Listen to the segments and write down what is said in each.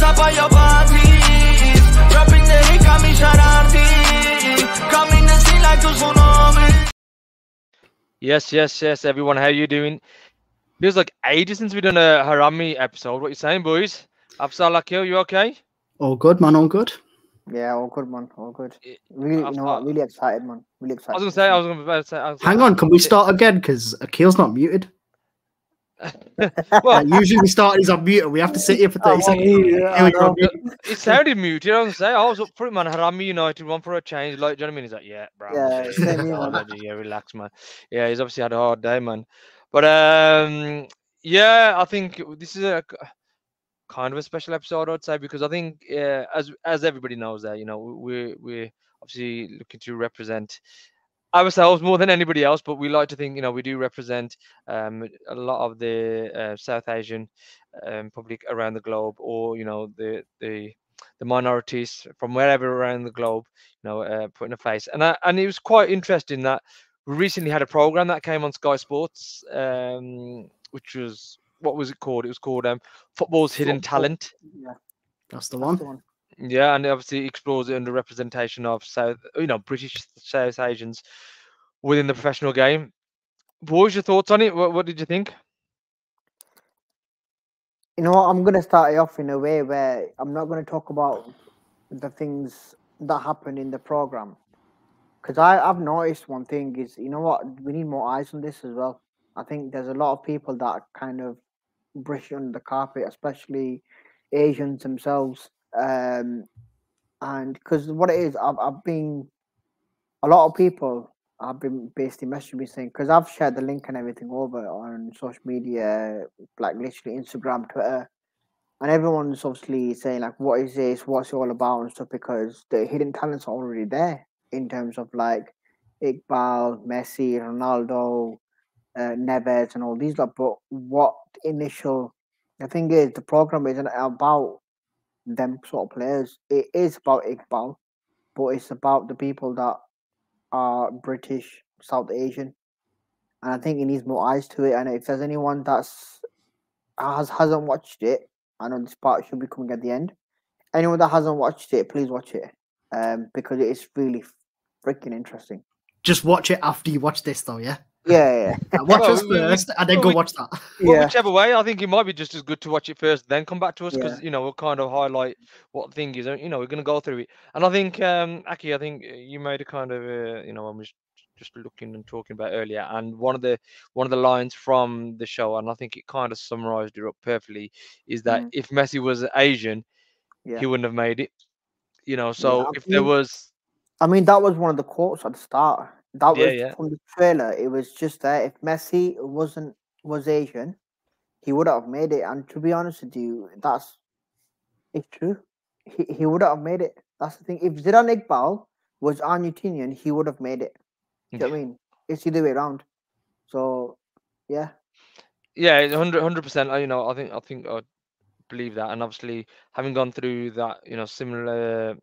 hands up on your bodies. Dropping the hit, call me Sharati. Coming to see like a tsunami. Yes, everyone. How you doing? Feels like ages since we've done a Harami episode. What you saying, boys? Afsal, Akeel, you okay? All good, man. All good. Yeah, all good, man. All good. Really, you know what? Really excited, man. Really excited. I was gonna say. Hang on, can we start again? Because Akeel's not muted. Well, usually we start he's on mute. We have to sit here for 30 seconds. Yeah, it sounded muted. You know what I'm saying? I was up for it, man. Harami United, one for a change. Like, do you know what I mean? He's like, yeah, bro. Yeah, relax, man. Yeah, he's obviously had a hard day, man. But yeah, I think this is a kind of a special episode, I'd say, because I think as everybody knows that, you know, we're obviously looking to represent ourselves more than anybody else, but we like to think, you know, we do represent a lot of the South Asian public around the globe, or, you know, the minorities from wherever around the globe, you know, putting a face. And it was quite interesting that we recently had a program that came on Sky Sports, which was, what was it called? It was called Football's Hidden Talent. Yeah, that's the one. Yeah, and it obviously explores the underrepresentation of British South Asians within the professional game. What was your thoughts on it? What did you think? You know what, I'm going to start it off in a way where I'm not going to talk about the things that happened in the program, because I've noticed one thing is, you know what, we need more eyes on this as well. I think there's a lot of people that are kind of brushing under the carpet, especially Asians themselves. And because what it is, I've been, a lot of people have been basically messaging me saying, because I've shared the link and everything over on social media, like literally Instagram, Twitter, and everyone's obviously saying like, what is this? What's it all about and stuff? Because the hidden talents are already there in terms of like Iqbal, Messi, Ronaldo, Neves, and all these lot. But what the thing is, the program isn't about them sort of players. It is about Iqbal, but it's about the people that are British, South Asian, and I think it needs more eyes to it. And if there's anyone that's hasn't watched it, I know this part should be coming at the end. Anyone that hasn't watched it, please watch it, because it's really freaking interesting. Just watch it after you watch this, though. Yeah. Watch us first and then go watch that. Whichever way, I think it might be just as good to watch it first, then come back to us, because you know, we'll kind of highlight what the thing is. You know, we're going to go through it. And I think, Aki, I think you made a kind of, you know, I was just looking and talking about earlier, and one of the lines from the show, and I think it kind of summarized it up perfectly, is that if Messi was Asian, he wouldn't have made it. You know, so if there was, I mean, that was one of the quotes at the start. That was from the trailer. It was just that if Messi was Asian, he would have made it. And to be honest with you, it's true. He would have made it. That's the thing. If Zidane Iqbal was Argentinian, he would have made it. Do you know what I mean? It's either way around. So, yeah. Yeah, 100%. You know, I think I believe that. And obviously, having gone through that, you know, similar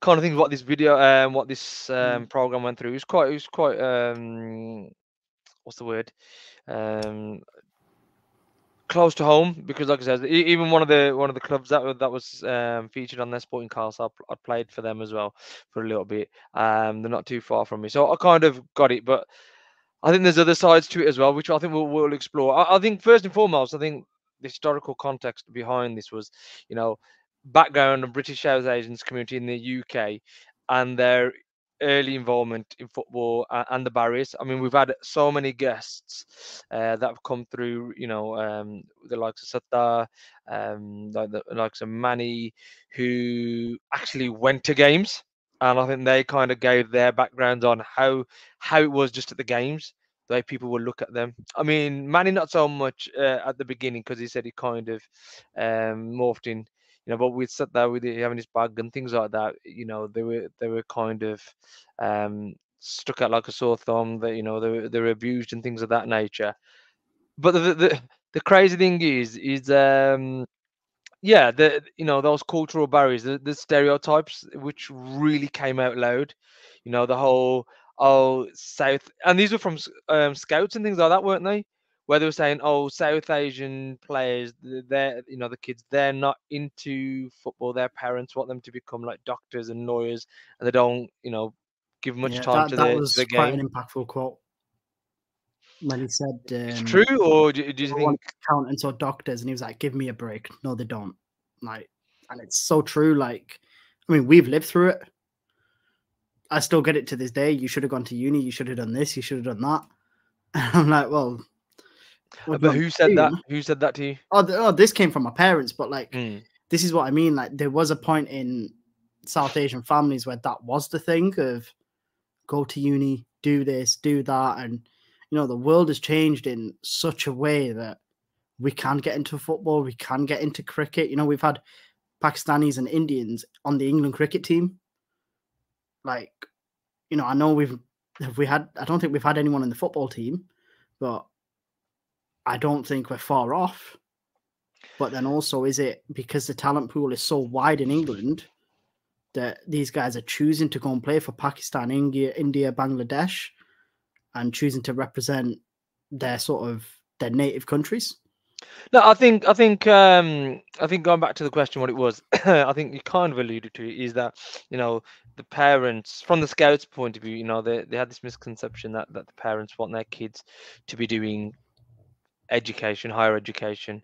kind of things, what this video and what this program went through, it was quite what's the word, close to home, because like I said, even one of the clubs that was featured on their Sporting Cast, I played for them as well for a little bit. They're not too far from me, so I kind of got it. But I think there's other sides to it as well, which I think we'll explore. I think first and foremost, I think the historical context behind this was, you know, background of British South Asians community in the UK and their early involvement in football and the barriers. I mean, we've had so many guests that have come through, you know, the likes of Sutta, the likes of Manny, who actually went to games. And I think they kind of gave their backgrounds on how it was just at the games, the way people will look at them. I mean, Manny not so much at the beginning, because he said he kind of morphed in. You know, but we'd sit there with it, having his bag and things like that. You know, they were kind of stuck out like a sore thumb. That, you know, they were abused and things of that nature. But the crazy thing is yeah, you know, those cultural barriers, the stereotypes, which really came out loud. You know, the whole South, and these were from scouts and things like that, weren't they? where they were saying, oh, South Asian players, they're, you know, the kids, they're not into football. Their parents want them to become like doctors and lawyers, and they don't, you know, give much time to the game. That was quite an impactful quote. When he said, it's true, or do you think accountants or doctors? And he was like, give me a break. No, they don't. Like, and it's so true. Like, I mean, we've lived through it. I still get it to this day. You should have gone to uni. You should have done this. You should have done that. And I'm like, well, but who said that? Who said that to you? Oh, this came from my parents. But like, this is what I mean. Like, there was a point in South Asian families where that was the thing of go to uni, do this, do that. And, you know, the world has changed in such a way that we can get into football. We can get into cricket. You know, we've had Pakistanis and Indians on the England cricket team. Like, you know, I know I don't think we've had anyone in the football team, but I don't think we're far off. But then also, is it because the talent pool is so wide in England that these guys are choosing to go and play for Pakistan, India, Bangladesh, and choosing to represent their sort of their native countries? No, I think going back to the question, what it was, I think you kind of alluded to it, is that, you know, the parents, from the scouts' point of view, you know, they had this misconception that the parents want their kids to be doing education, higher education.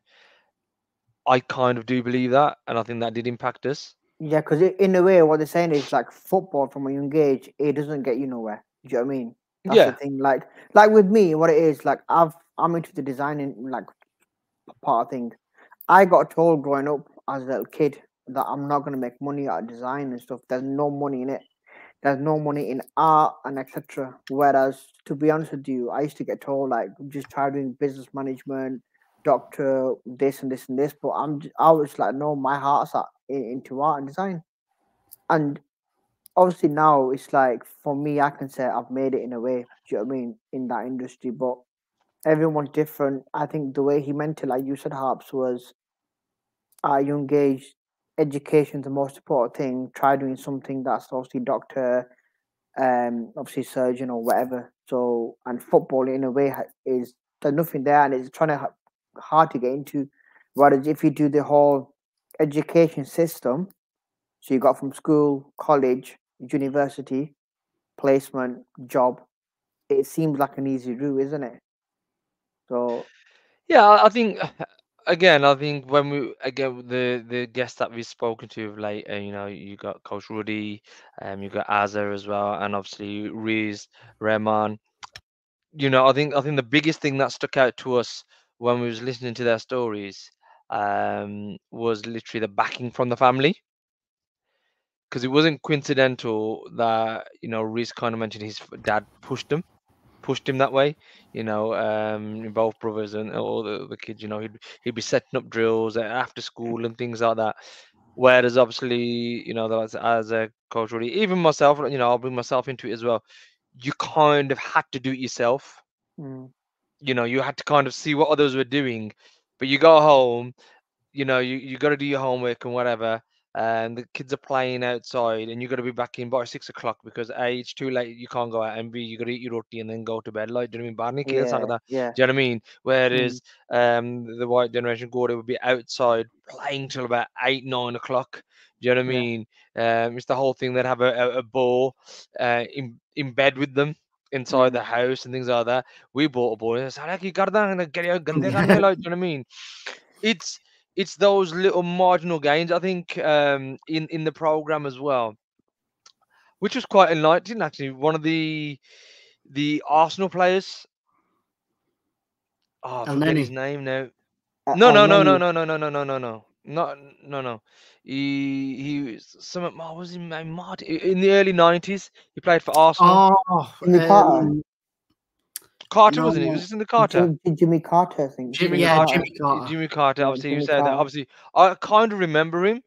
I kind of do believe that, and I think that did impact us. Yeah, because in a way, what they're saying is, like, football from a young age, it doesn't get you nowhere. Do you know what I mean? That's the thing. Like with me, what it is, like, I'm into the designing, like, part of things. I got told growing up as a little kid that I'm not going to make money out of design and stuff. There's no money in it. There's no money in art and etc. Whereas, to be honest with you, I used to get told, like, just try doing business management, doctor, this and this and this. But I was like, no, my heart's into art and design. And obviously now it's like, for me, I can say I've made it in a way. Do you know what I mean? In that industry, but everyone's different. I think the way he meant it, like you said, Harps, was at a young age, education's the most important thing. Try doing something that's obviously doctor, obviously surgeon or whatever. So, and football in a way is, there's nothing there, and it's hard to get into. Whereas if you do the whole education system, so you got from school, college, university, placement, job, it seems like an easy route, isn't it? So, yeah, I think again, when we the guests that we've spoken to of late, you know, you got Coach Rudy, you got Aza as well, and obviously Riz Rahman. You know, I think the biggest thing that stuck out to us when we was listening to their stories was literally the backing from the family, because it wasn't coincidental that, you know, Riz kind of mentioned his dad pushed him that way, you know, both brothers and all the kids, you know, he'd be setting up drills after school and things like that. Whereas obviously, you know, as a coach, really, even myself, you know, I'll bring myself into it as well. You kind of had to do it yourself. You know, you had to kind of see what others were doing, but you go home, you know, you got to do your homework and whatever. And the kids are playing outside, and you got to be back in by 6 o'clock because A, it's too late, you can't go out, and B, you got to eat your roti and then go to bed. Like, do you know what I mean? Barney kids, like that. Yeah. Do you know what I mean? Whereas the white generation, Gordon, would be outside playing till about 8, 9 o'clock. Do you know what I mean? It's the whole thing. They'd have a ball in bed with them inside the house and things like that. We bought a ball. And said, like, you got that, and get it. Do you know what I mean? It's those little marginal gains, I think, in the program as well, which was quite enlightening, actually. One of the Arsenal players, oh, I forget his name now. No. He was some, was in Martin in the early 90s. He played for Arsenal. Oh, in the Carter, wasn't it? Was this in the Carter? Jimmy Carter, I think. Jimmy Carter. Obviously, you said that. Obviously, I kind of remember him.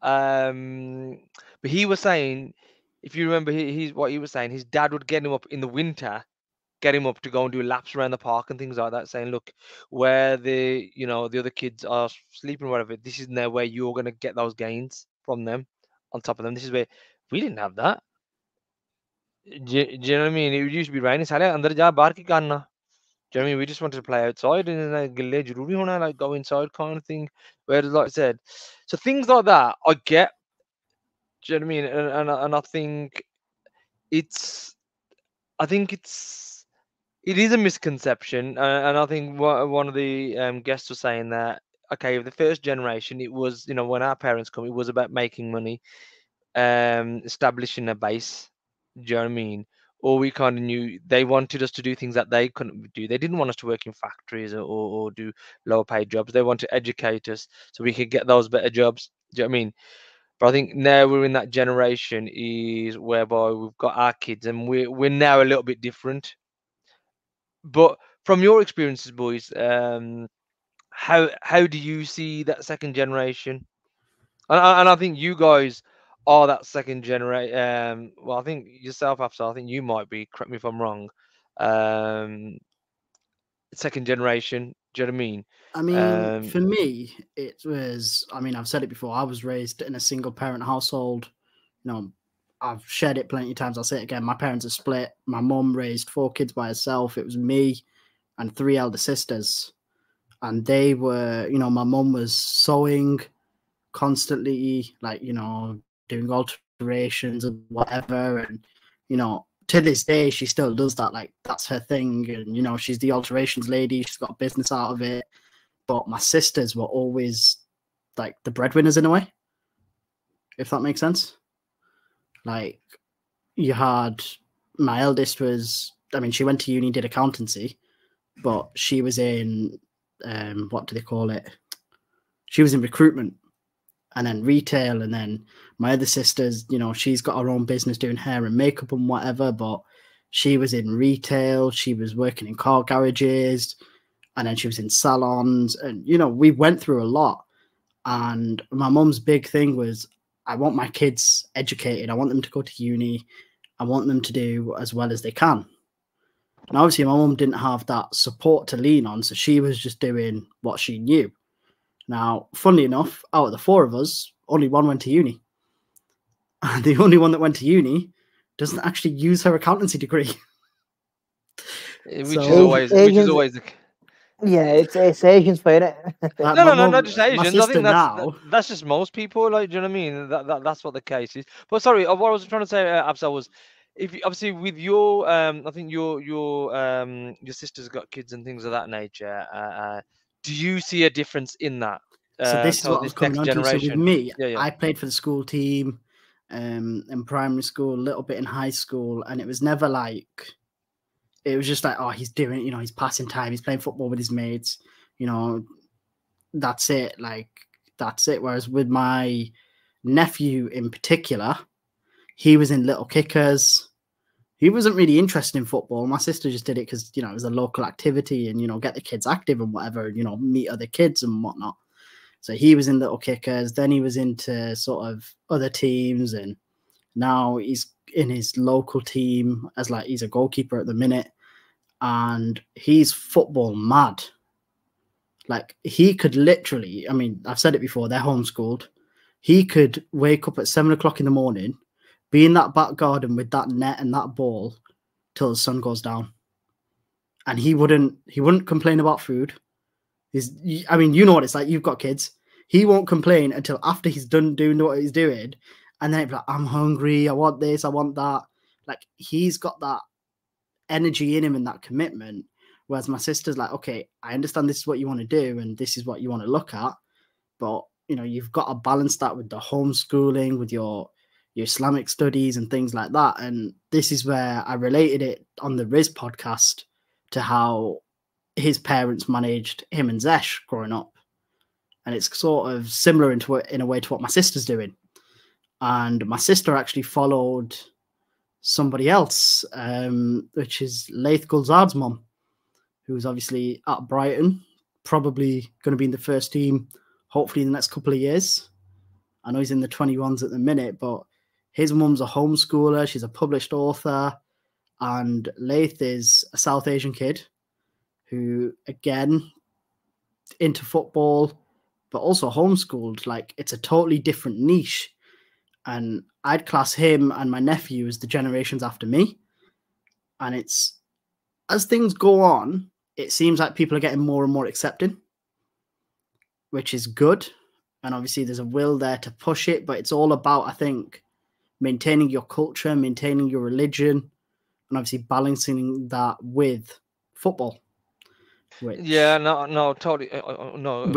But he was saying, if you remember, his dad would get him up in the winter, get him up to go and do laps around the park and things like that, saying, look, where the other kids are sleeping or whatever, this is their way. You're going to get those gains from them, on top of them. This is where we didn't have that. Do you know what I mean? It used to be raining. Do you know what I mean? We just wanted to play outside and like go inside kind of thing. Whereas, like I said, so things like that I get. Do you know what I mean? And I think it is a misconception, and I think one of the guests was saying that, okay, the first generation, it was, you know, when our parents come, it was about making money, establishing a base. Do you know what I mean? Or we kind of knew they wanted us to do things that they couldn't do. They didn't want us to work in factories or do lower paid jobs. They wanted to educate us so we could get those better jobs. Do you know what I mean? But I think now we're in that generation is whereby we've got our kids and we're now a little bit different. But from your experiences, boys, how do you see that second generation? And I think you guys are that second generation. Well, I think yourself, Afsal, I think you might be, correct me if I'm wrong, second generation. Do you know what I mean? I mean, for me, it was, I mean, I've said it before, I was raised in a single parent household. You know, I've shared it plenty of times. I'll say it again. My parents are split. My mum raised 4 kids by herself. It was me and 3 elder sisters. And they were, you know, my mum was sewing constantly, like, you know, doing alterations and whatever. And, you know, to this day, she still does that. Like, that's her thing. And, you know, she's the alterations lady. She's got business out of it. But my sisters were always, like, the breadwinners in a way, if that makes sense. Like, you had, my eldest was, I mean, she went to uni, did accountancy, but she was in, what do they call it? She was in recruitment and then retail. And then my other sister's, you know, she's got her own business doing hair and makeup and whatever, but she was in retail. She was working in car garages and then she was in salons. And, you know, we went through a lot. And my mum's big thing was, I want my kids educated. I want them to go to uni. I want them to do as well as they can. And obviously my mum didn't have that support to lean on, so she was just doing what she knew. Now, funnily enough, out of the 4 of us, only 1 went to uni. And the only one that went to uni doesn't actually use her accountancy degree. Which is always... Yeah, it's Asians playing it. Like no, not just Asians. I think that's just most people. Like, do you know what I mean? That's what the case is. But sorry, what I was trying to say, Afsal, was if you, obviously with your, I think your sister's got kids and things of that nature. Do you see a difference in that? So this is what was coming on to. So with me, yeah. I played for the school team, in primary school, a little bit in high school, and it was never like. It was just like, oh, he's doing it, you know, he's passing time, he's playing football with his mates, you know, that's it, like, that's it. Whereas with my nephew in particular, he was in little kickers. He wasn't really interested in football. My sister just did it because, you know, it was a local activity and, you know, get the kids active and whatever, you know, meet other kids and whatnot. So he was in little kickers, then he was into sort of other teams, and now he's in his local team as, like, he's a goalkeeper at the minute. And he's football mad. Like, he could literally, I mean, I've said it before, they're homeschooled. He could wake up at 7 o'clock in the morning, be in that back garden with that net and that ball till the sun goes down. And he wouldn't complain about food. I mean, you know what it's like, you've got kids. He won't complain until after he's done doing what he's doing. And then it'd be like, I'm hungry, I want this, I want that. Like, he's got that energy in him and that commitment, whereas my sister's like, okay, I understand this is what you want to do and this is what you want to look at, but, you know, you've got to balance that with the homeschooling, with your Islamic studies and things like that. And this is where I related it on the Riz podcast to how his parents managed him and Zesh growing up, and it's sort of similar in a way to what my sister's doing. And my sister actually followed somebody else, which is Laith Gulzad's mum, who's obviously at Brighton, probably going to be in the first team, hopefully in the next couple of years. I know he's in the 21s at the minute, but his mum's a homeschooler. She's a published author. And Laith is a South Asian kid who, again, into football, but also homeschooled. Like, it's a totally different niche. And I'd class him and my nephew as the generations after me. And it's, as things go on, it seems like people are getting more and more accepting, which is good. And obviously there's a will there to push it, but it's all about, I think, maintaining your culture, maintaining your religion, and obviously balancing that with football. Which, yeah, no, totally. No,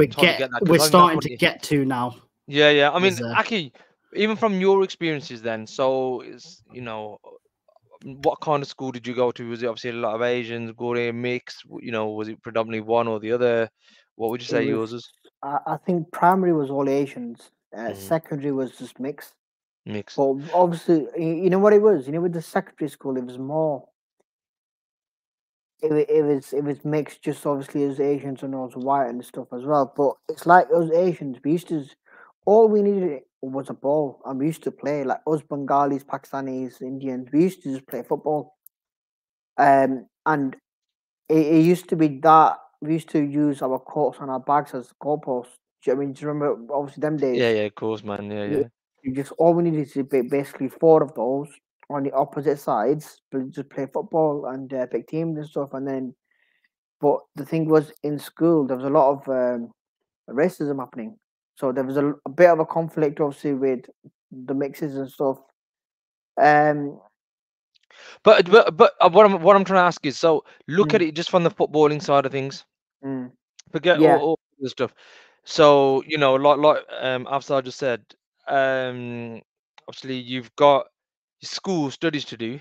we're starting to get to now. Yeah, yeah. I mean, Aki, even from your experiences then, so it's, you know, what kind of school did you go to? Was it obviously a lot of Asians, Gory, mixed? You know, was it predominantly one or the other? What would you say yours was? I think primary was all Asians. Secondary was just mixed. Mixed. But obviously, you know what it was? You know, with the secondary school, it was more... It was mixed, just obviously as Asians and also white and stuff as well. But it's like us Asians, we used to... All we needed was a ball, and we used to play. Like us Bengalis, Pakistanis, Indians, we used to just play football. And it used to be that... We used to use our coats on our bags as goalposts. Do you know what I mean? Do you remember, obviously, them days? Yeah, yeah, of course, man. Yeah, yeah. You just, all we needed to be basically 4 of those on the opposite sides, but just play football and pick teams and stuff. And then, but the thing was, in school, there was a lot of racism happening. So there was a bit of a conflict, obviously, with the mixes and stuff. But what I'm trying to ask is, so look at it just from the footballing side of things. Forget all this stuff. So, you know, like Afsal just said, obviously you've got school studies to do.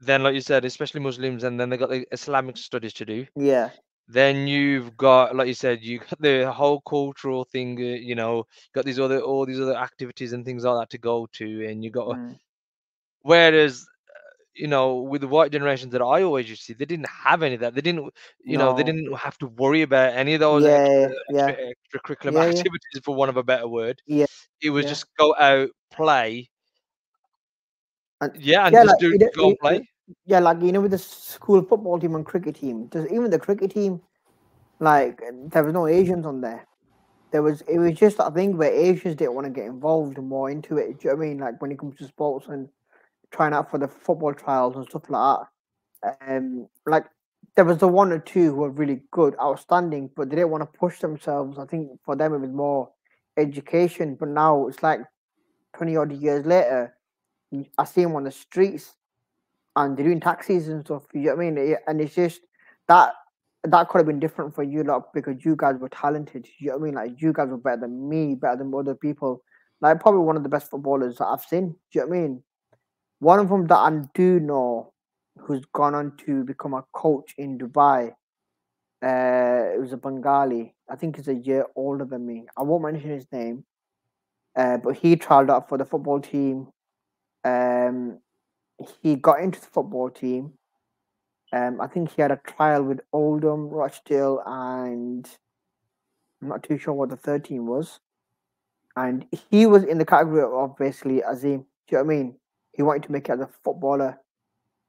Then, like you said, especially Muslims, and then they got the Islamic studies to do. Yeah. Then you've got, like you said, you got the whole cultural thing. You know, got these other all these activities and things like that to go to, and you got. Whereas, you know, with the white generations that I always used to see, they didn't have any of that. They didn't, you know, they didn't have to worry about any of those extracurricular activities, for want of a better word. Yeah, it was just go out, play. And just go play. Yeah, like, you know, with the school football team and cricket team, even the cricket team, like, there was no Asians on there. It was just that thing where Asians didn't want to get involved and more into it. Do you know what I mean? Like, when it comes to sports and trying out for the football trials and stuff like that. Like, there was the 1 or 2 who were really good, outstanding, but they didn't want to push themselves. I think for them it was more education. But now it's like 20-odd years later, I see them on the streets and they're doing taxis and stuff. You know what I mean? And it's just that could have been different for you lot because you guys were talented. You know what I mean? Like, you guys were better than me, better than other people. Like, probably one of the best footballers that I've seen. Do you know what I mean? One of them that I do know, who's gone on to become a coach in Dubai, it was a Bengali. I think he's a year older than me. I won't mention his name, but he trialled out for the football team. He got into the football team. I think he had a trial with Oldham, Rochdale, and I'm not too sure what the third team was. And he was in the category of basically Azim. Do you know what I mean? He wanted to make it as a footballer.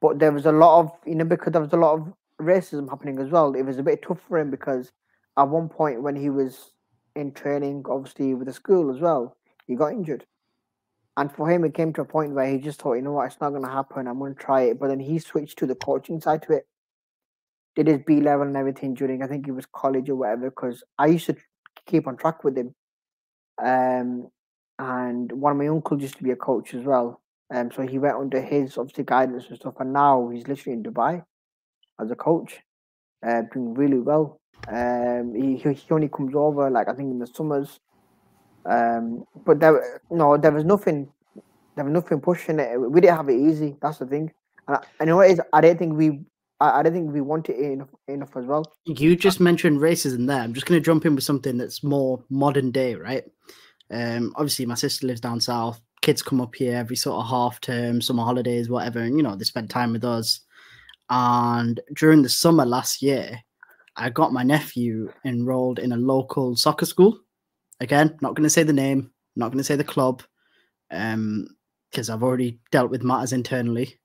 But there was a lot of, you know, because there was a lot of racism happening as well. It was a bit tough for him because at one point when he was in training, obviously with the school as well, he got injured. And for him, it came to a point where he just thought, you know what, it's not going to happen. I'm going to try it. But then he switched to the coaching side to it. Did his B level and everything during, I think it was college or whatever, because I used to keep on track with him. And one of my uncles used to be a coach as well. So he went under his, obviously, guidance and stuff. And now he's literally in Dubai as a coach, doing really well. He only comes over, like, I think in the summers. But there was nothing pushing it. We didn't have it easy. That's the thing. And I know it is. I don't think we want it enough as well. You just mentioned racism there. I'm just going to jump in with something that's more modern day, right? Obviously, my sister lives down south. Kids come up here every sort of half term, summer holidays, whatever, and, you know, they spend time with us. And during the summer last year, I got my nephew enrolled in a local soccer school. Again, not going to say the name, not going to say the club, because I've already dealt with matters internally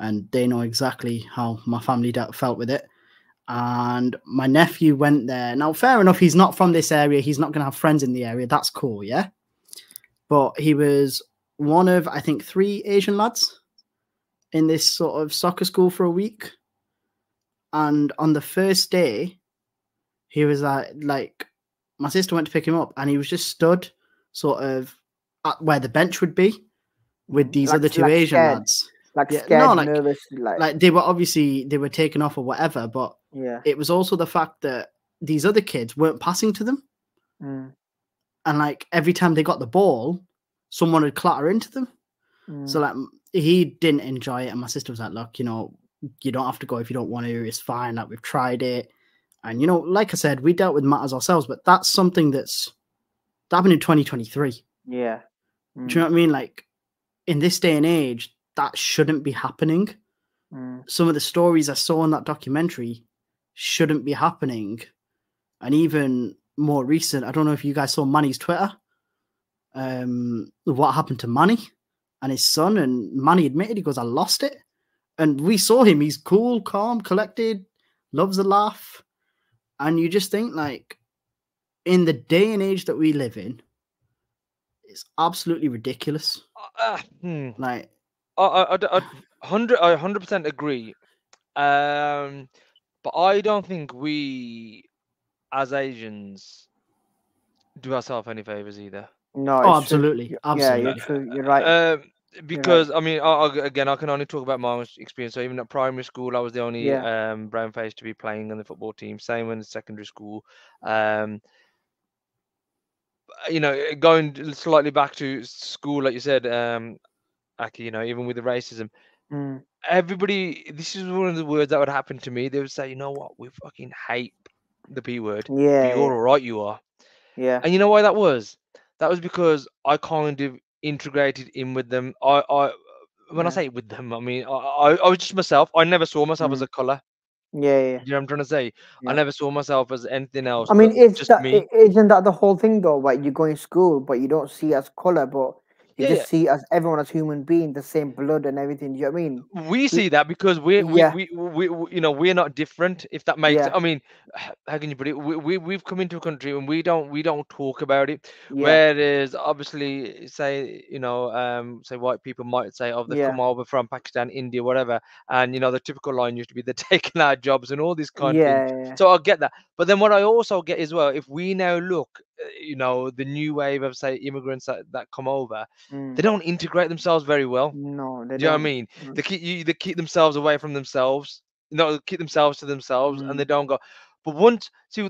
and they know exactly how my family felt with it. And my nephew went there. Now, fair enough, he's not from this area. He's not going to have friends in the area. That's cool, yeah? But he was one of, I think, 3 Asian lads in this sort of soccer school for a week. And on the first day, he was like, my sister went to pick him up and he was just stood sort of at where the bench would be with these other two Asian lads. Like scared, no, nervous. Like they were obviously, they were taken off or whatever, but yeah, it was also the fact that these other kids weren't passing to them. Mm. And like every time they got the ball, someone would clatter into them. Mm. So like he didn't enjoy it. And my sister was like, look, you know, you don't have to go if you don't want to. It's fine. Like we've tried it. And, you know, like I said, we dealt with matters ourselves, but that's something that's that happened in 2023. Yeah. Mm. Do you know what I mean? Like in this day and age, that shouldn't be happening. Mm. Some of the stories I saw in that documentary shouldn't be happening. And even more recent, I don't know if you guys saw Manny's Twitter, what happened to Manny and his son. And Manny admitted, he goes, I lost it. And we saw him. He's cool, calm, collected, loves a laugh. And you just think, like, in the day and age that we live in, it's absolutely ridiculous. Like, I 100% agree. But I don't think we, as Asians, do ourselves any favors either. No, oh, absolutely. True. Absolutely. Yeah, you're true. You're right. Because, I mean, again, I can only talk about my own experience. So even at primary school, I was the only brown face to be playing on the football team. Same in secondary school. You know, going slightly back to school, like you said, Aki, you know, even with the racism, everybody, this is one of the words that would happen to me. They would say, you know what, we fucking hate the P word. Yeah. You're all right, you are. Yeah. And you know why that was? That was because I kind of integrated in with them. I say with them, I mean I was just myself. I never saw myself as a color. Yeah. You know what I'm trying to say? Yeah. I never saw myself as anything else. I mean, it's just me. Isn't that the whole thing though? Like you go in school, but you don't see as color, but you just see as everyone as human being, the same blood and everything. Do you know what I mean? We see that because we you know, we're not different. If that makes sense. I mean, how can you put it? We've come into a country and we don't talk about it. Yeah. Whereas obviously, say you know, say white people might say, oh, they've come over from Pakistan, India, whatever, and you know, the typical line used to be they're taking our jobs and all this kind of thing. Yeah. So I get that, but then what I also get as well, if we now look, you know, the new wave of say immigrants that come over, they don't integrate themselves very well. No, they don't. Do you know what I mean? They keep themselves away from themselves. You know, they keep themselves to themselves, and they don't go. But once, see,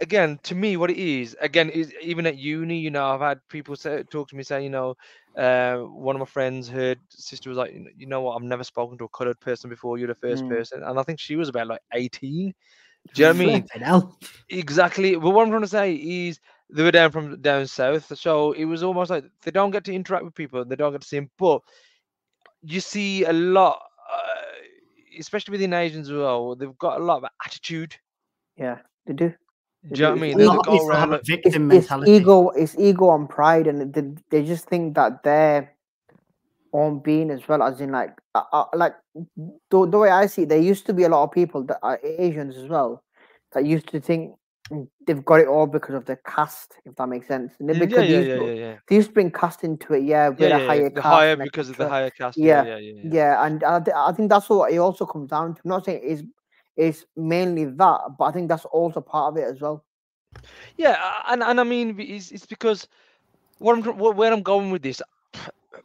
again, to me, what it is, again, is even at uni, you know, I've had people talk to me saying, you know, one of my friends, her sister was like, you know what, I've never spoken to a coloured person before. You're the first person, and I think she was about like 18. Do you know what I mean? Exactly. But what I'm trying to say is, they were down south, so it was almost like they don't get to interact with people. They don't get to see them. But you see a lot, especially within Asians as well. They've got a lot of attitude. Yeah, they do. Do you know what I mean? They go around like victim mentality. It's ego and pride, and they just think that their own being as well. As in, like the way I see it, there used to be a lot of people that are Asians as well that used to think they've got it all because of their caste, if that makes sense. And they used to bring caste into it, because of the higher caste. And I think that's what it also comes down to. I'm not saying it's mainly that, but I think that's also part of it as well. Yeah, and I mean, it's because where I'm going with this,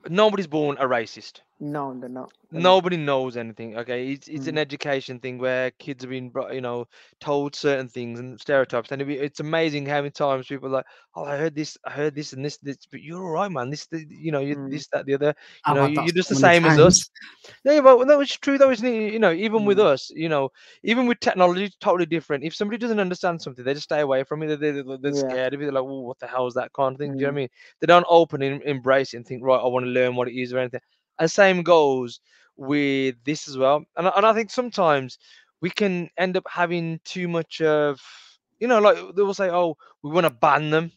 nobody's born a racist. No, they're not. Nobody knows anything. Okay, it's an education thing where kids have been, you know, told certain things and stereotypes, and it's amazing how many times people are like, oh, I heard this and this, but you're all right, man. This, that, the other. You know, you're just the same as us. Yeah, but that was true though, isn't it? You know, even with us, you know, even with technology, it's totally different. If somebody doesn't understand something, they just stay away from it. They're scared of it. They're like, oh, what the hell is that kind of thing? Do you know what I mean? They don't open and embrace it and think, right, I want to learn what it is or anything. And same goes with this as well. And I think sometimes we can end up having too much of, you know, like they will say, oh, we want to ban them.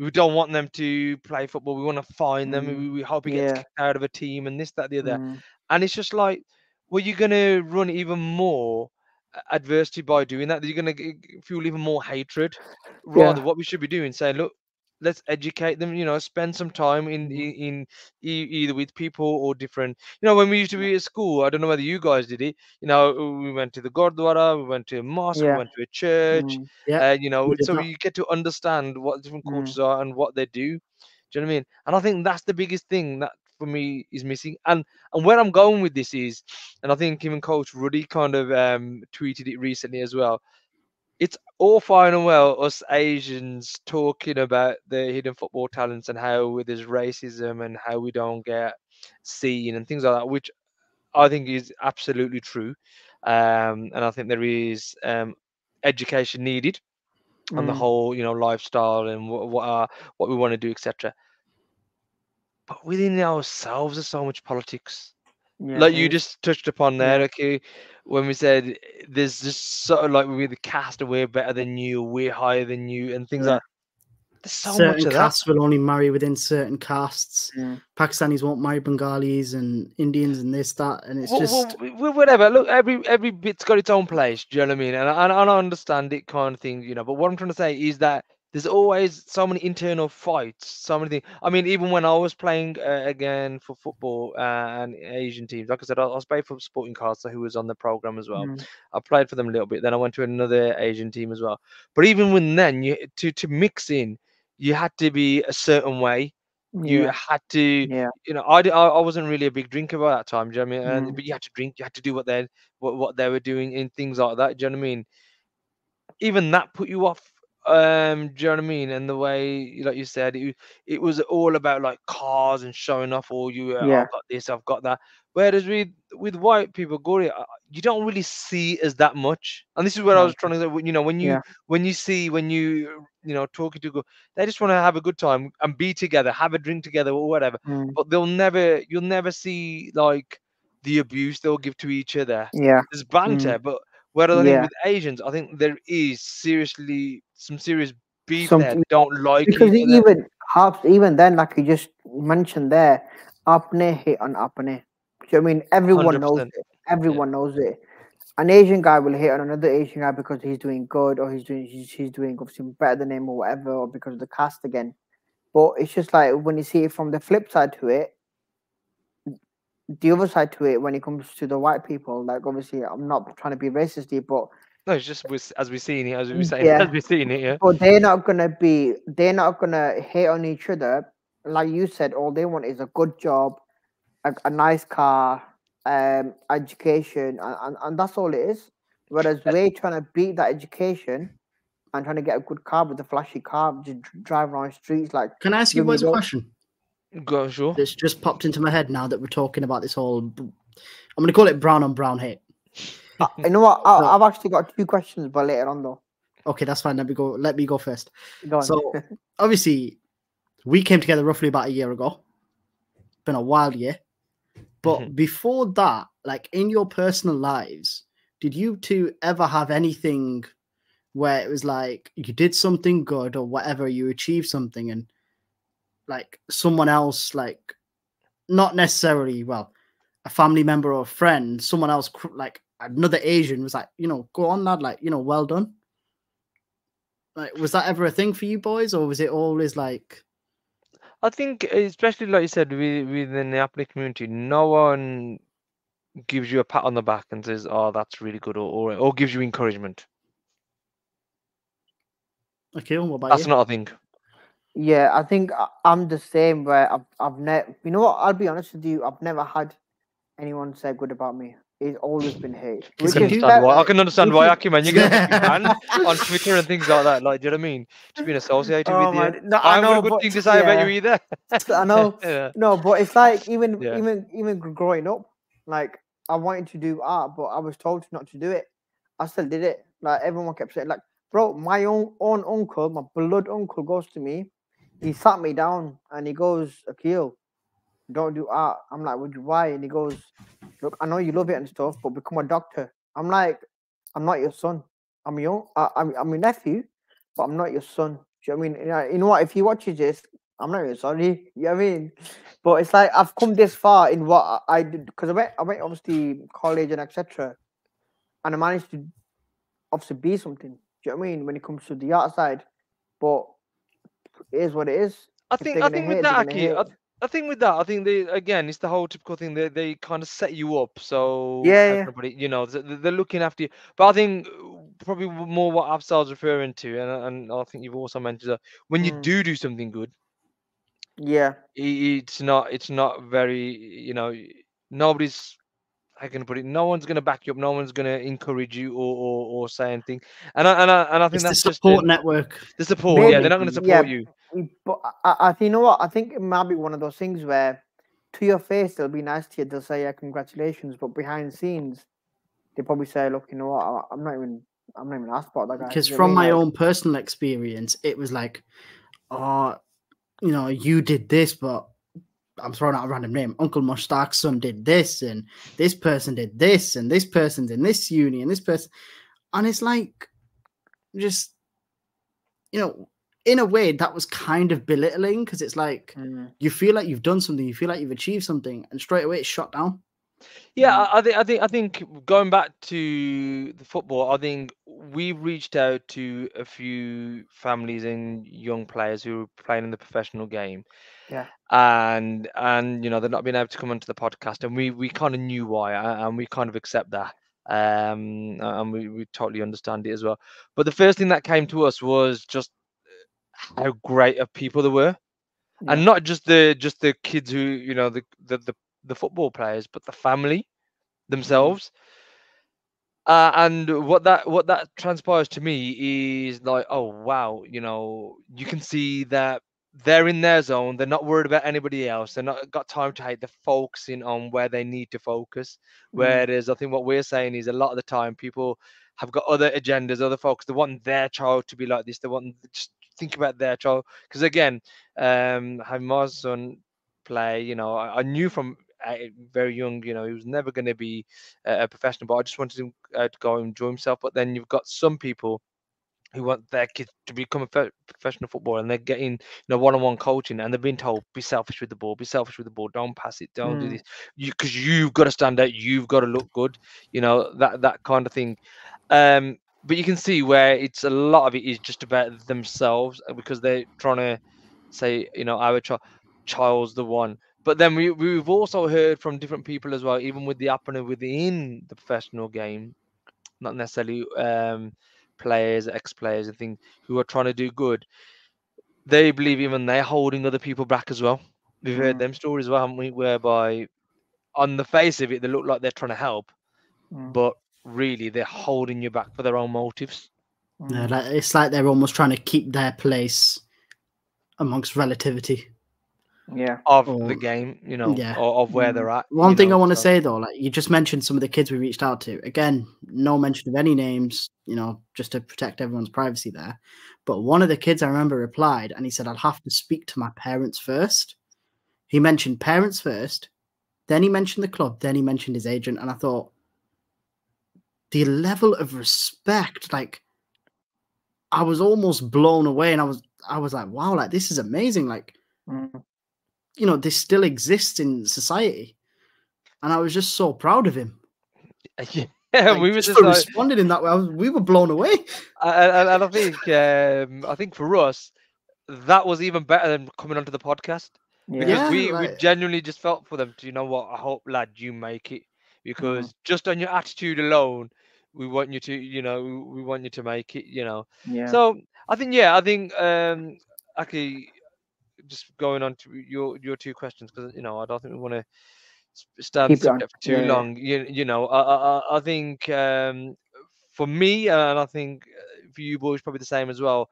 We don't want them to play football. We want to fine them. We hope he gets kicked out of a team and this, that, the other. And it's just like, well, you're going to run even more adversity by doing that. You're going to fuel even more hatred rather than what we should be doing. Saying, look, let's educate them, you know, spend some time in either with people or different, you know, when we used to be at school, I don't know whether you guys did it, you know, we went to the Gurdwara, we went to a mosque, we went to a church, you know, so you get to understand what different cultures are and what they do. Do you know what I mean? And I think that's the biggest thing that for me is missing. And where I'm going with this is, and I think even Coach Rudy kind of tweeted it recently as well, it's all fine and well us Asians talking about the hidden football talents and how there's racism and how we don't get seen and things like that, which I think is absolutely true. And I think there is education needed on the whole, you know, lifestyle and what we want to do, etc. But within ourselves, there's so much politics. Yeah. Like you just touched upon there, okay, when we said there's just sort of like we're the cast and we're better than you, we're higher than you, and things like that. There's so certain much of castes will only marry within certain castes. Yeah. Pakistanis won't marry Bengalis and Indians and this, that, and it's whatever. Look, every bit's got its own place. Do you know what I mean? And I understand it kind of thing, you know. But what I'm trying to say is that there's always so many internal fights, so many things. I mean, even when I was playing again for football and Asian teams, like I said, I was playing for Sporting Castle, who was on the program as well. I played for them a little bit. Then I went to another Asian team as well. But even when then, you to mix in, you had to be a certain way. You had to, you know, I wasn't really a big drinker by that time. Do you know what I mean? But you had to drink, you had to do what they were doing and things like that. Do you know what I mean? Even that put you off. Do you know what I mean? And the way, like you said, it was all about like cars and showing off. All you, I've got this, I've got that. Whereas with white people, Gauri, you don't really see as that much. And this is what I was trying to say. You know, when you talking to, they just want to have a good time and be together, have a drink together or whatever. But you'll never see like the abuse they'll give to each other. Yeah, there's banter, but. Whereas I think with Asians, I think there is seriously some serious beef there. Don't like because it. Even then, like you just mentioned there, apne hit on apne. So I mean, everyone 100%. Knows it. Everyone knows it. An Asian guy will hit on another Asian guy because he's doing good or she's doing obviously better than him or whatever, or because of the caste again. But it's just like when you see it from the flip side to it, the other side to it, when it comes to the white people, like obviously I'm not trying to be racist here, but no, it's just as we've seen it, as we say, as we've seen it, But they're not gonna hate on each other, like you said. All they want is a good job, a nice car, education, and that's all it is. Whereas we're trying to beat that education and trying to get a good car with a flashy car, just drive around streets like. Can I ask you guys a question? Go, sure. This just popped into my head now that we're talking about this whole, I'm going to call it brown on brown hate. You know what? I've actually got two questions, but later on though. Okay, that's fine. Let me go first. Go on. So obviously, we came together roughly about a year ago. Been a wild year, but before that, like in your personal lives, did you two ever have anything where it was like you did something good or whatever, you achieved something and. Like someone else, like not necessarily, well, a family member or a friend, someone else, like another Asian was like, you know, go on, lad, like, you know, well done. Like, was that ever a thing for you boys or was it always like? I think, especially like you said, within the Nepali community, no one gives you a pat on the back and says, oh, that's really good or gives you encouragement. Okay, well, what about that's you? Not a thing. Yeah, I think I'm the same where I've never, you know what, I'll be honest with you, I've never had anyone say good about me. It's always been hate. I can understand why, Aki, man. You get on Twitter and things like that, like, do you know what I mean? Just being associated with you. No, I know, not a good thing to say about you either. I know, no, but it's like even growing up, like I wanted to do art, but I was told not to do it. I still did it. Like everyone kept saying, like, bro, my own uncle, my blood uncle goes to me. He sat me down and he goes, Akeel, don't do art. I'm like, why? And he goes, look, I know you love it and stuff, but become a doctor. I'm like, I'm not your son. I'm your nephew, but I'm not your son. Do you know what I mean? You know what? If he watches this, I'm not your son. You know what I mean? But it's like, I've come this far in what I did. Because I went obviously college and etc. And I managed to obviously be something. Do you know what I mean? When it comes to the art side. But it is what it is. I think they, again, it's the whole typical thing that they kind of set you up. So everybody, you know, they're looking after you. But I think probably more what Afsal's referring to, and I think you've also mentioned that when you do something good, it's not very, you know, nobody's, how can I put it? No one's going to back you up. No one's going to encourage you or say anything. And I think it's that's the support just network. The support, maybe, they're not going to support you. But I you know what? I think it might be one of those things where, to your face, they'll be nice to you. They'll say, "Yeah, congratulations," but behind the scenes, they probably say, "Look, you know what? I'm not even asked about that guy." Because from my own personal experience, it was like, "Oh, you know, you did this, but." I'm throwing out a random name. Uncle Mosh Stark's son did this, and this person did this, and this person's in this uni, and this person. And it's like, just, you know, in a way that was kind of belittling, because it's like you feel like you've done something, you feel like you've achieved something, and straight away it's shut down. Yeah, I think going back to the football, I think we've reached out to a few families and young players who are playing in the professional game. Yeah. And you know, they're not being able to come onto the podcast, and we kind of knew why, and we kind of accept that. And we totally understand it as well. But the first thing that came to us was just how great of people they were. Yeah. And not just the kids who, you know, the football players, but the family themselves. And what that transpires to me is like, oh wow, you know, you can see that they're in their zone. They're not worried about anybody else. They're not got time to hate. They're focusing on where they need to focus. Whereas I think what we're saying is a lot of the time people have got other agendas, other focus. They want their child to be like this. They want just think about their child. Because again, having my son play, you know, I knew from very young, you know, he was never going to be a professional, but I just wanted him to go and enjoy himself. But then you've got some people who want their kids to become a professional footballer, and they're getting, you know, one-on-one coaching, and they're being told, be selfish with the ball, don't pass it, don't do this, because you've got to stand out, you've got to look good, you know, that kind of thing. But you can see where it's a lot of it is just about themselves, because they're trying to say, you know, our child's the one. But then we've also heard from different people as well, even with the happening within the professional game, not necessarily players, ex-players and things who are trying to do good. They believe even they're holding other people back as well. We've heard them stories as well, haven't we? Whereby on the face of it, they look like they're trying to help, but really they're holding you back for their own motives. Yeah, it's like they're almost trying to keep their place amongst relativity. Yeah, of the game, you know, or of where they're at. One thing I want to say though, like you just mentioned, some of the kids we reached out to. Again, no mention of any names, you know, just to protect everyone's privacy there. But one of the kids I remember replied, and he said, "I'll have to speak to my parents first." He mentioned parents first, then he mentioned the club, then he mentioned his agent, and I thought the level of respect, like I was almost blown away, and I was like, wow, like this is amazing, like. You know, this still exists in society, and I was just so proud of him. Yeah, like, we were just like, responded in that way. We were blown away. And I think for us, that was even better than coming onto the podcast, because we genuinely just felt for them. To, you know what? I hope, lad, you make it, because just on your attitude alone, we want you to, you know, we want you to make it. You know. Yeah. So I think Aki. Just going on to your two questions, because you know I don't think we want to stand for too long. You know, I think for me, and I think for you boys probably the same as well.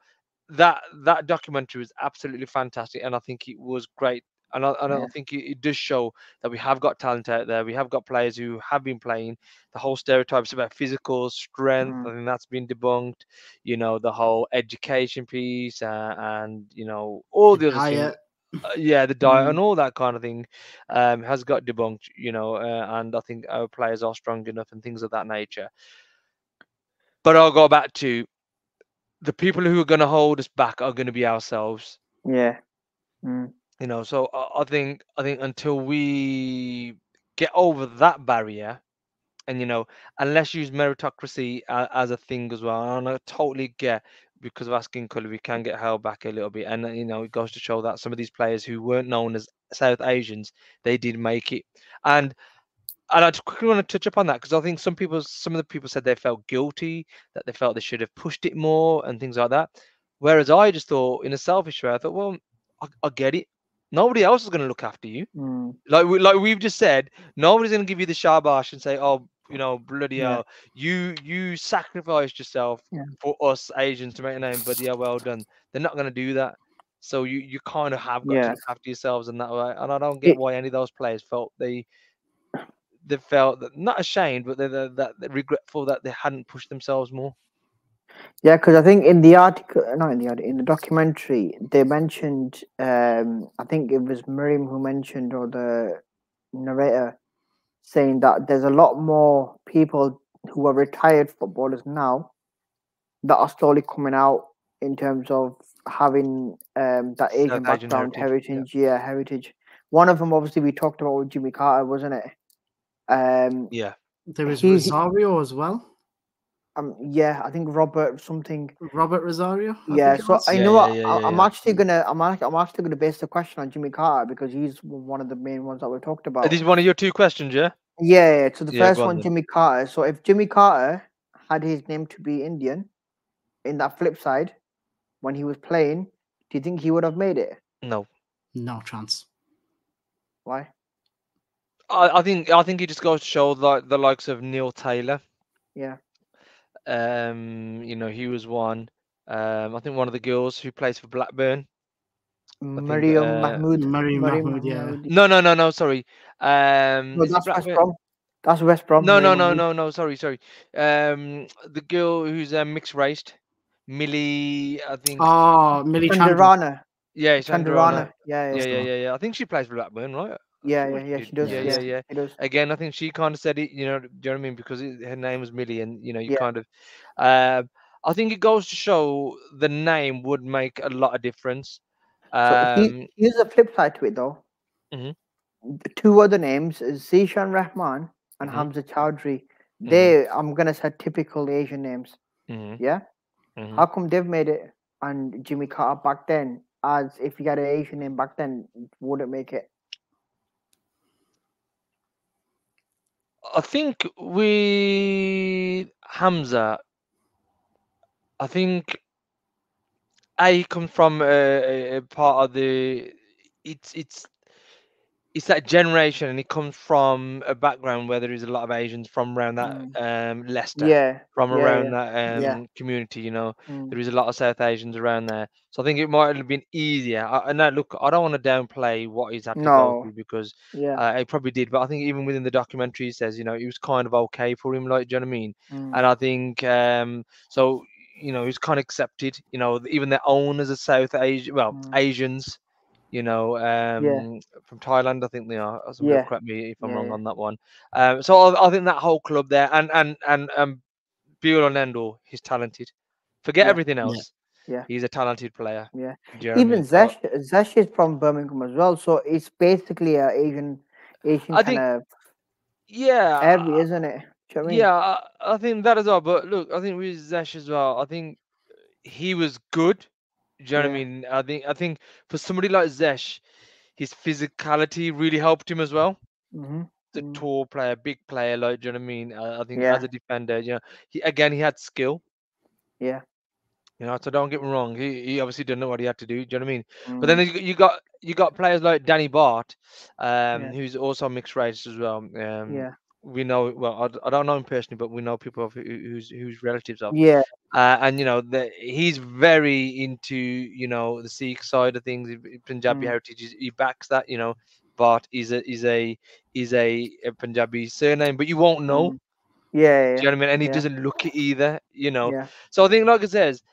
That documentary was absolutely fantastic, and I think it was great. And I think it does show that we have got talent out there. We have got players who have been playing. The whole stereotypes about physical strength, I think that's been debunked. You know, the whole education piece and you know, all the other things. The diet and all that kind of thing has got debunked, you know, and I think our players are strong enough and things of that nature. But I'll go back to the people who are going to hold us back are going to be ourselves. Yeah. Mm. You know, so I think until we get over that barrier, and you know, and let's use meritocracy as a thing as well. And I totally get because of asking Cole, we can get held back a little bit. And, you know, it goes to show that some of these players who weren't known as South Asians, they did make it. And I just quickly want to touch upon that, because I think some of the people said they felt guilty, that they felt they should have pushed it more and things like that. Whereas I just thought, in a selfish way, I thought, well, I get it. Nobody else is going to look after you. Mm. Like we've just said, nobody's going to give you the shabash and say, oh, you know, bloody hell, you sacrificed yourself for us Asians to make a name, but yeah, well done. They're not going to do that. So you kind of have got to look after yourselves in that way. And I don't get why any of those players felt they felt that, not ashamed, but they're regretful that they hadn't pushed themselves more. Yeah, because I think in the article, in the documentary, they mentioned, I think it was Miriam who mentioned, or the narrator, saying that there's a lot more people who are retired footballers now that are slowly coming out in terms of having that Asian background, heritage. One of them, obviously, we talked about with Jimmy Carter, wasn't it? There was Rosario as well. I think Robert Rosario. I'm actually gonna base the question on Jimmy Carter, because he's one of the main ones that we talked about. This is one of your two questions, yeah? Yeah. So the first one, Jimmy Carter. So if Jimmy Carter had his name to be Indian, in that flip side, when he was playing, do you think he would have made it? No. No chance. Why? I think he just goes to show, like the likes of Neil Taylor. Yeah. You know, he was one. I think one of the girls who plays for Blackburn, Mariam Mahmood. No. Sorry. No, that's West Brom. That's West Brom. No. Sorry. The girl who's mixed raced, Millie. I think. Oh, Millie Chandrana. Yeah, Chandrana. Yeah. I think she plays for Blackburn, right? Yeah, she does. Yeah. Again, I think she kind of said it, you know, do you know what I mean? Because her name was Millie, and, you know, I think it goes to show the name would make a lot of difference. So here's the flip side to it, though. Mm-hmm. The two other names, Zeeshan Rahman and Hamza Chowdhury, they, I'm going to say, typical Asian names. Mm-hmm. Yeah? Mm-hmm. How come they've made it? And Jimmy Carter back then, as if you got an Asian name back then, wouldn't make it. I think with Hamza, I think he comes from a part of the it's that generation, and he comes from a background where there is a lot of Asians from around that Leicester, that community. You know, there is a lot of South Asians around there, so I think it might have been easier. I don't want to downplay what he's had to go through, because he probably did, but I think even within the documentary, it says, you know, it was kind of okay for him, like, do you know what I mean? And I think so, you know, he's kind of accepted. You know, even their owners are South Asian, Asians. You know, from Thailand, I think they are. Correct me if I'm wrong on that one. So I think that whole club there, and Buell and Endor, he's talented. Forget everything else. Yeah, he's a talented player. Yeah, even Zesh is from Birmingham as well. So it's basically an Asian kind of area, isn't it? Do you know what I mean? Yeah, I think that as well. But look, I think with Zesh as well, I think he was good. Do you know what I mean? I think for somebody like Zesh, his physicality really helped him as well. Mm-hmm. The tall player, big player, like, do you know what I mean? I think as a defender, you know, he had skill. Yeah. You know, so don't get me wrong. He obviously didn't know what he had to do. Do you know what I mean? Mm-hmm. But then you got players like Danny Bart, who's also mixed race as well. We know, well, I don't know him personally, but we know people whose relatives are. And, you know, he's very into, you know, the Sikh side of things, Punjabi heritage. He backs that, you know. Bart is a Punjabi surname, but you won't know. Do you know what I mean? And he doesn't look it either, you know. So I think, like it says,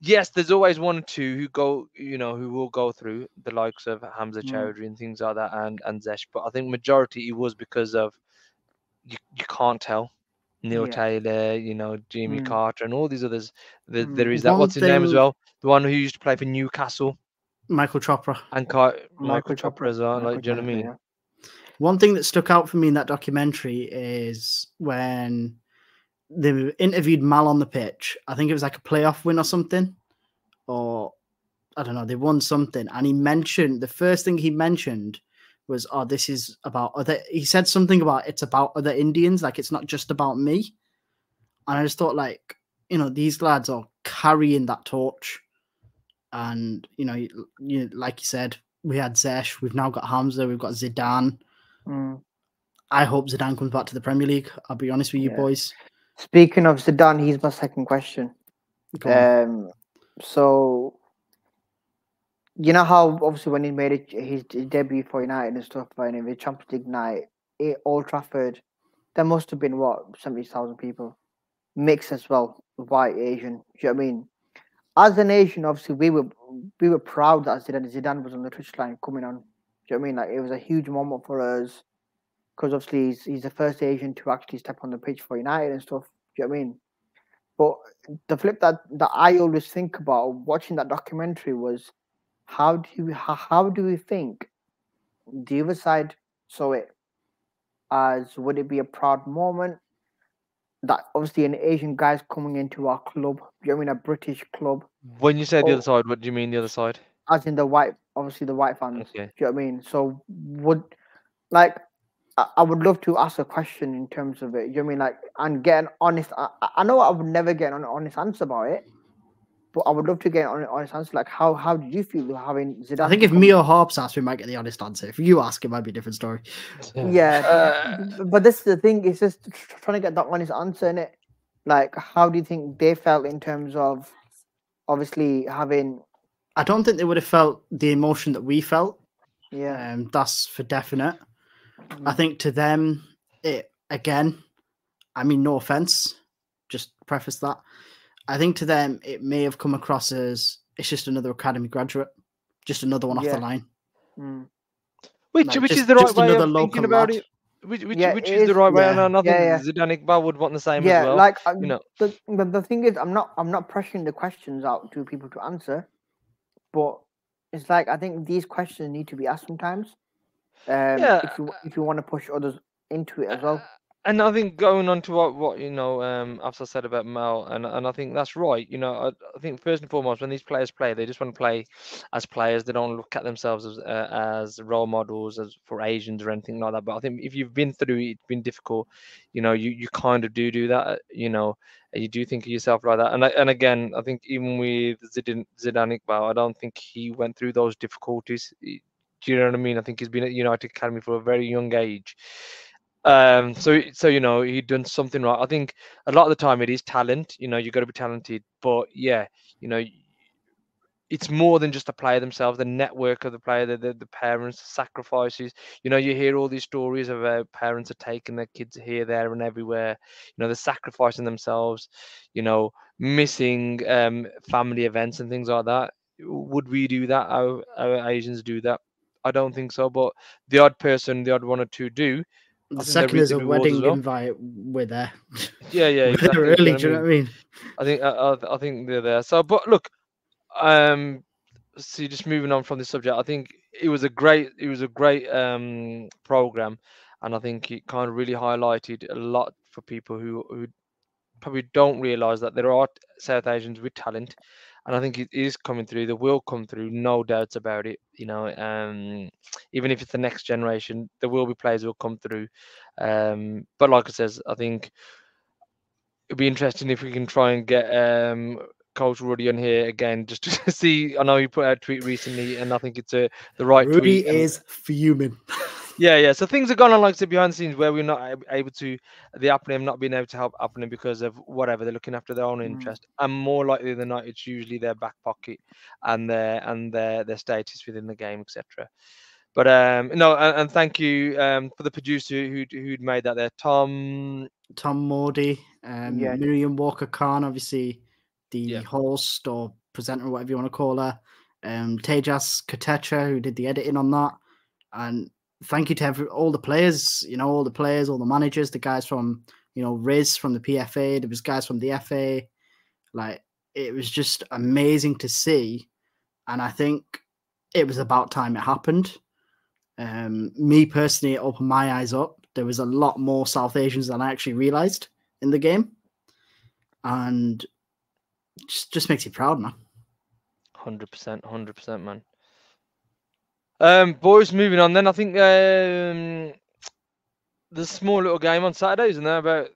yes, there's always one or two who go, you know, who will go through the likes of Hamza Chowdhury and things like that, and Zesh. But I think majority it was because of, You can't tell. Neil Taylor, you know, Jimmy Carter, and all these others. There is that. What's his name as well? The one who used to play for Newcastle, Michael Chopra, and Michael Chopra as well. Like, do you know what I mean? One thing that stuck out for me in that documentary is when they interviewed Mal on the pitch. I think it was like a playoff win or something, or I don't know, they won something. And he mentioned, the first thing he mentioned was, oh, this is about other, he said something about it's about other Indians, like it's not just about me. And I just thought, like, you know, these lads are carrying that torch. And, you know, like you said, we had Zesh, we've now got Hamza, we've got Zidane. Mm. I hope Zidane comes back to the Premier League. I'll be honest with you boys. Speaking of Zidane, he's my second question. So, you know how obviously when he made it, his debut for United and stuff, and it was Champions League night at Old Trafford, there must have been, what, 70,000 people. Mixed as well, white, Asian. Do you know what I mean? As a nation, obviously, we were proud that Zidane was on the touchline coming on. Do you know what I mean? Like, it was a huge moment for us because obviously he's the first Asian to actually step on the pitch for United and stuff. Do you know what I mean? But the flip that I always think about watching that documentary was, how do we think the other side saw it? As would it be a proud moment that obviously an Asian guy's coming into our club? You know what I mean, a British club. When you say the other side, what do you mean the other side? As in the white, obviously the white fans. Okay. Do you know what I mean? So I would love to ask a question in terms of it. You know what I mean? Like, and get an honest. I know I would never get an honest answer about it, but I would love to get an honest answer. Like, how did you feel having Zidane? I think if Mio Harps asked, we might get the honest answer. If you ask, it might be a different story. Yeah, but this is the thing. It's just trying to get that honest answer in it. Like, how do you think they felt in terms of obviously having? I don't think they would have felt the emotion that we felt. Yeah, that's for definite. I think to them, it again. I mean, no offense. Just preface that. I think to them, it may have come across as it's just another academy graduate, just another one off the line. Mm. Which is the right way of thinking about it. Which is the right way, and I think Zidane Iqbal would want the same as well. Like, you know, the thing is, I'm not pressuring the questions out to people to answer, but it's like I think these questions need to be asked sometimes. If you want to push others into it as well. And I think going on to what you know, Afsal said about Mal, and I think that's right. You know, I think first and foremost, when these players play, they just want to play as players. They don't look at themselves as role models for Asians or anything like that. But I think if you've been through it, it's been difficult. You know, you kind of do that. You know, you do think of yourself like that. And again, I think even with Zidane Iqbal, I don't think he went through those difficulties. Do you know what I mean? I think he's been at United Academy for a very young age. So you know, he'd done something right. I think a lot of the time it is talent. You know, you've got to be talented. But yeah, you know, it's more than just the player themselves, the network of the player, the parents, the sacrifices. You know, you hear all these stories of parents are taking their kids here, there, and everywhere. You know, they're sacrificing themselves. You know, missing family events and things like that. Would we do that? Our Asians do that? I don't think so. But the odd person, the odd one or two do. The second is a wedding invite, we're there. Yeah, exactly. We're there early, do you know what I mean? I think they're there. So, but look, so just moving on from this subject, I think it was a great program, and I think it kind of really highlighted a lot for people who probably don't realize that there are South Asians with talent, and I think it is coming through. They will come through, no doubts about it. You know, even if it's the next generation, there will be players who will come through. But like I says, I think it'd be interesting if we can try and get Coach Rudy on here again, just to see. I know he put out a tweet recently, and I think it's the right tweet. Rudy is fuming. Yeah. So things have gone on, like I said, behind the scenes where we're not able to, the Appening not being able to help Appening because of whatever, they're looking after their own interest. And more likely than not, it's usually their back pocket and their status within the game, etc. But no, and thank you for the producer who'd made that there, Tom Mordy, Miriam Walker Khan, obviously the host or presenter, whatever you want to call her, Tejas Katecha, who did the editing on that, and thank you to all the players, you know, all the players, all the managers, the guys from, you know, Riz from the PFA, there was guys from the FA. Like, it was just amazing to see. And I think it was about time it happened. Me personally, it opened my eyes up. There was a lot more South Asians than I actually realized in the game. And just makes you proud, man. 100%, man. Boys, moving on then. I think there's a small little game on Saturday, isn't there? About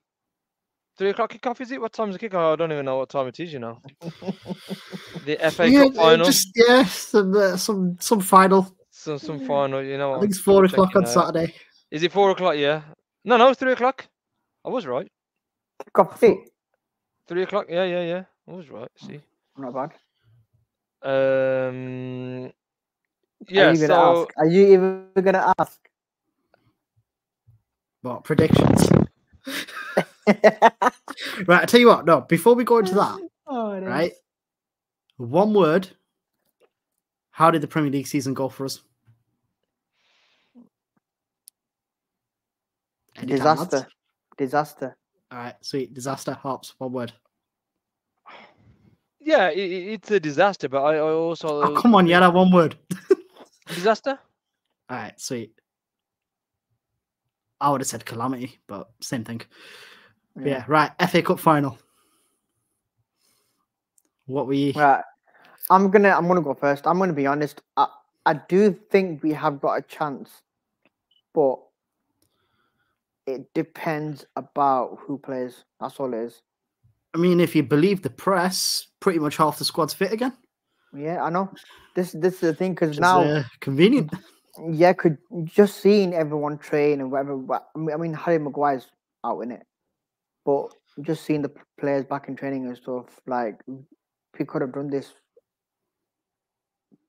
3 o'clock kickoff, is it? What time's the kickoff? I don't even know what time it is, you know. The FA Cup final. Just, yeah, some final. Some final, you know. I think it's 4 o'clock on Saturday. Is it 4 o'clock? Yeah. No, it's 3 o'clock. I was right. Kickoff, I think. 3 o'clock. Yeah. I was right. See. Not bad. Yeah. Are you even gonna ask? What predictions? Right, I tell you what. No, before we go into that, right? One word. How did the Premier League season go for us? Any disaster. Disaster. All right, sweet. Disaster. Hops. One word. Yeah, it's a disaster. But I also. Oh, come on, yeah, that one word. Disaster. All right, sweet. I would have said calamity, but same thing. Yeah. Yeah, right. FA Cup final. What were you? Right. I'm gonna go first. I'm gonna be honest. I do think we have got a chance, but it depends about who plays. That's all it is. I mean, if you believe the press, pretty much half the squad's fit again. Yeah, I know. This is the thing because now convenient. Yeah, could just seeing everyone train and whatever. I mean, Harry Maguire's out in it, but just seeing the players back in training and stuff, like we could have done this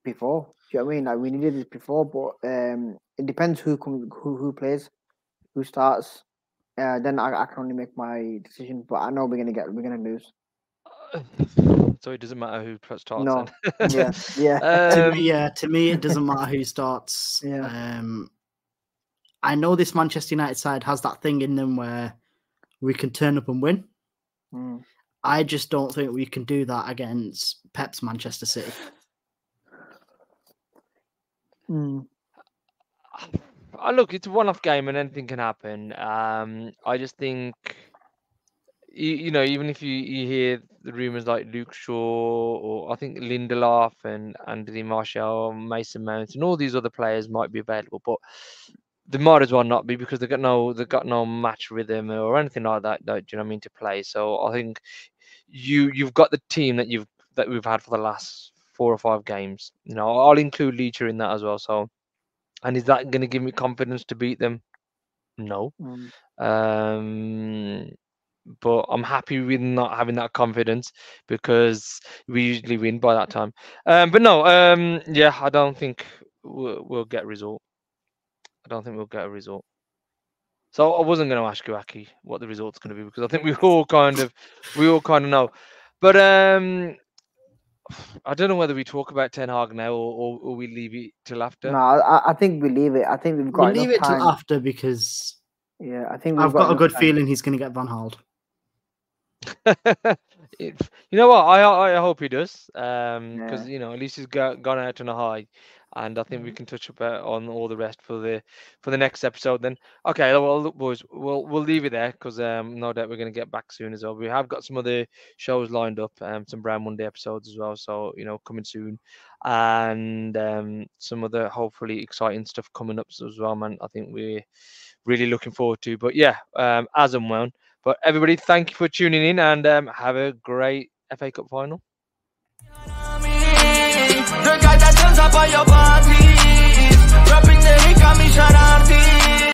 before. Do you know what I mean? Like we needed this before, but it depends who plays, who starts. Then I can only make my decision, but I know we're gonna lose. So it doesn't matter who starts. No, yeah, yeah. To me, it doesn't matter who starts. Yeah. I know this Manchester United side has that thing in them where we can turn up and win. Mm. I just don't think we can do that against Pep's Manchester City. Mm. Look, it's a one-off game, and anything can happen. I just think. You know, even if you hear the rumours like Luke Shaw or I think Lindelof and Anthony Martial, Mason Mount, and all these other players might be available, but they might as well not be because they've got no match rhythm or anything like that. Do you know what I mean? To play, so I think you've got the team that we've had for the last 4 or 5 games. You know, I'll include Leacher in that as well. So, and is that going to give me confidence to beat them? No. But I'm happy with not having that confidence because we usually win by that time. But no, yeah, I don't think we'll get a result. I don't think we'll get a result. So I wasn't going to ask you, Aki, what the result's going to be because I think we all kind of know. But I don't know whether we talk about Ten Hag now or we leave it till after. No, I think we leave it. I think we've got. We'll leave it till after because. Yeah, I think I've got a good feeling he's going to get Van Gaal. You know what? I hope he does because you know at least he's gone out on a high, and I think we can touch about on all the rest for the next episode. Then okay, well look, boys, we'll leave it there because no doubt we're going to get back soon as well. We have got some other shows lined up, some Brown Monday episodes as well, so you know coming soon, and some other hopefully exciting stuff coming up as well, man. I think we're really looking forward to, but yeah, as and when. But everybody, thank you for tuning in and have a great FA Cup final. The guy that turns up on your party, dropping the hit, got me shot out.